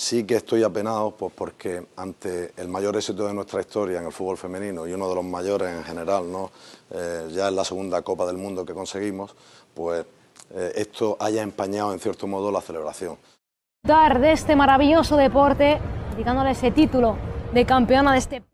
Sí que estoy apenado, pues porque ante el mayor éxito de nuestra historia en el fútbol femenino y uno de los mayores en general, ¿no? Ya en la segunda Copa del Mundo que conseguimos, pues esto haya empañado en cierto modo la celebración. Dar de este maravilloso deporte, dedicándole ese título de campeona de este...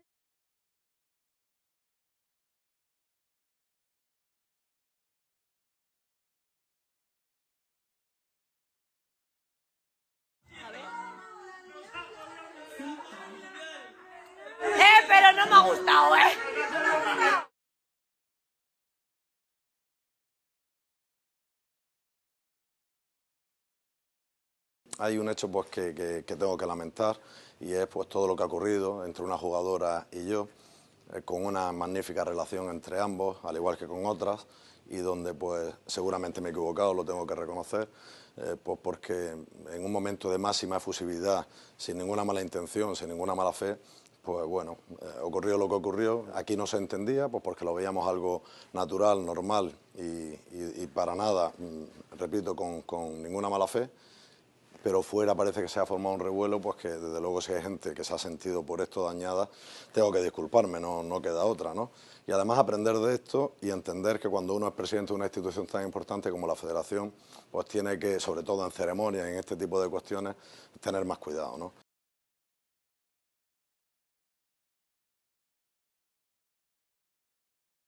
Pero no me ha gustado, ¿eh? Hay un hecho pues, que tengo que lamentar, y es pues, todo lo que ha ocurrido entre una jugadora y yo, con una magnífica relación entre ambos, al igual que con otras, y donde pues, seguramente me he equivocado, lo tengo que reconocer, pues porque en un momento de máxima efusividad, sin ninguna mala intención, sin ninguna mala fe, pues bueno, ocurrió lo que ocurrió, aquí no se entendía, pues porque lo veíamos algo natural, normal y para nada, repito, con ninguna mala fe, pero fuera parece que se ha formado un revuelo, pues que desde luego si hay gente que se ha sentido por esto dañada, tengo que disculparme, no queda otra, ¿no? Y además aprender de esto y entender que cuando uno es presidente de una institución tan importante como la Federación, pues tiene que, sobre todo en ceremonias, en este tipo de cuestiones, tener más cuidado, ¿no?